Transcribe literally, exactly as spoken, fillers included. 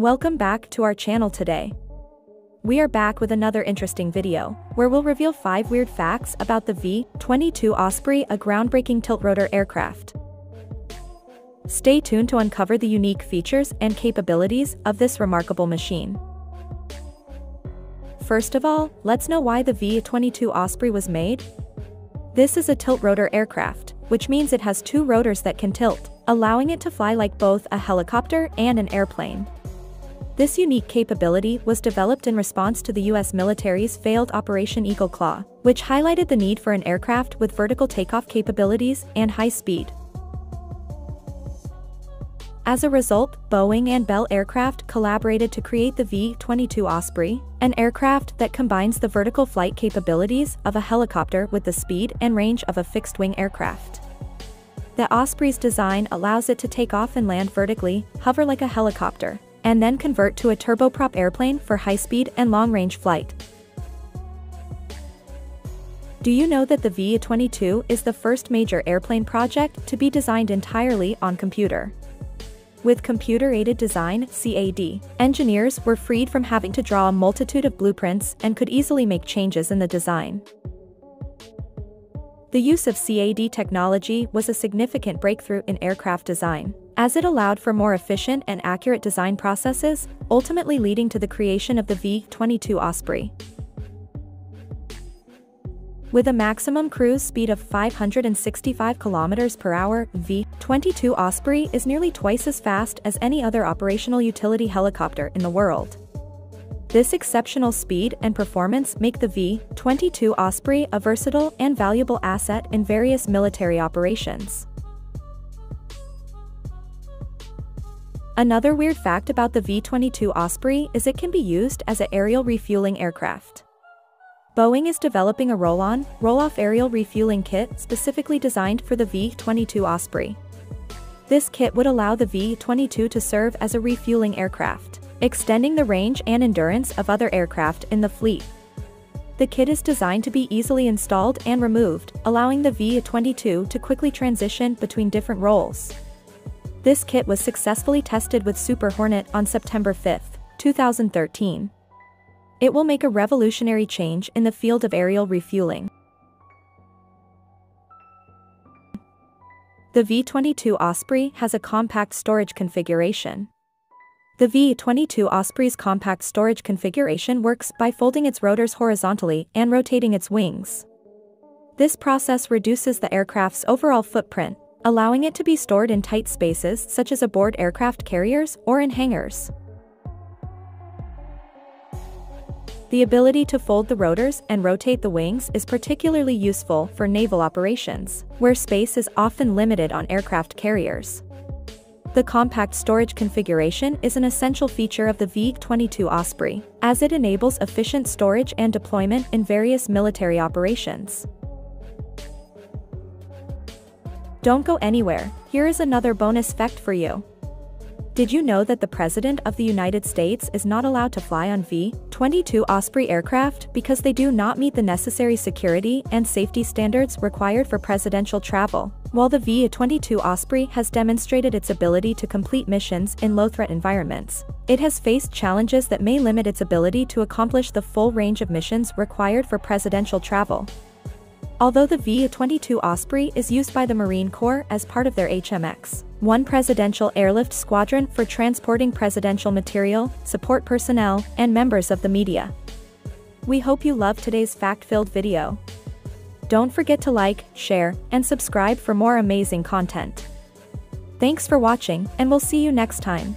Welcome back to our channel today. We are back with another interesting video, where we'll reveal five weird facts about the V twenty-two Osprey, a groundbreaking tiltrotor aircraft. Stay tuned to uncover the unique features and capabilities of this remarkable machine. First of all, let's know why the V twenty-two Osprey was made. This is a tiltrotor aircraft, which means it has two rotors that can tilt, allowing it to fly like both a helicopter and an airplane. This unique capability was developed in response to the U S military's failed Operation Eagle Claw, which highlighted the need for an aircraft with vertical takeoff capabilities and high speed. As a result, Boeing and Bell Aircraft collaborated to create the V twenty-two Osprey, an aircraft that combines the vertical flight capabilities of a helicopter with the speed and range of a fixed-wing aircraft. The Osprey's design allows it to take off and land vertically, hover like a helicopter, and then convert to a turboprop airplane for high-speed and long-range flight. Do you know that the V twenty-two is the first major airplane project to be designed entirely on computer? With computer-aided design (C A D), engineers were freed from having to draw a multitude of blueprints and could easily make changes in the design. The use of C A D technology was a significant breakthrough in aircraft design, as it allowed for more efficient and accurate design processes, ultimately leading to the creation of the V twenty-two Osprey. With a maximum cruise speed of five hundred sixty-five kilometers per hour, V twenty-two Osprey is nearly twice as fast as any other operational utility helicopter in the world. This exceptional speed and performance make the V twenty-two Osprey a versatile and valuable asset in various military operations. Another weird fact about the V twenty-two Osprey is it can be used as an aerial refueling aircraft. Boeing is developing a roll-on, roll-off aerial refueling kit specifically designed for the V twenty-two Osprey. This kit would allow the V twenty-two to serve as a refueling aircraft, extending the range and endurance of other aircraft in the fleet. The kit is designed to be easily installed and removed, allowing the V twenty-two to quickly transition between different roles. This kit was successfully tested with Super Hornet on September fifth, two thousand thirteen. It will make a revolutionary change in the field of aerial refueling. The V twenty-two Osprey has a compact storage configuration. The V twenty-two Osprey's compact storage configuration works by folding its rotors horizontally and rotating its wings. This process reduces the aircraft's overall footprint, allowing it to be stored in tight spaces such as aboard aircraft carriers or in hangars. The ability to fold the rotors and rotate the wings is particularly useful for naval operations, where space is often limited on aircraft carriers. The compact storage configuration is an essential feature of the V twenty-two Osprey, as it enables efficient storage and deployment in various military operations. Don't go anywhere, here is another bonus fact for you. Did you know that the President of the United States is not allowed to fly on V twenty-two Osprey aircraft because they do not meet the necessary security and safety standards required for presidential travel, while the V twenty-two Osprey has demonstrated its ability to complete missions in low-threat environments? It has faced challenges that may limit its ability to accomplish the full range of missions required for presidential travel. Although the V twenty-two Osprey is used by the Marine Corps as part of their H M X one Presidential Airlift Squadron for transporting presidential material, support personnel, and members of the media. We hope you loved today's fact-filled video. Don't forget to like, share, and subscribe for more amazing content. Thanks for watching, and we'll see you next time.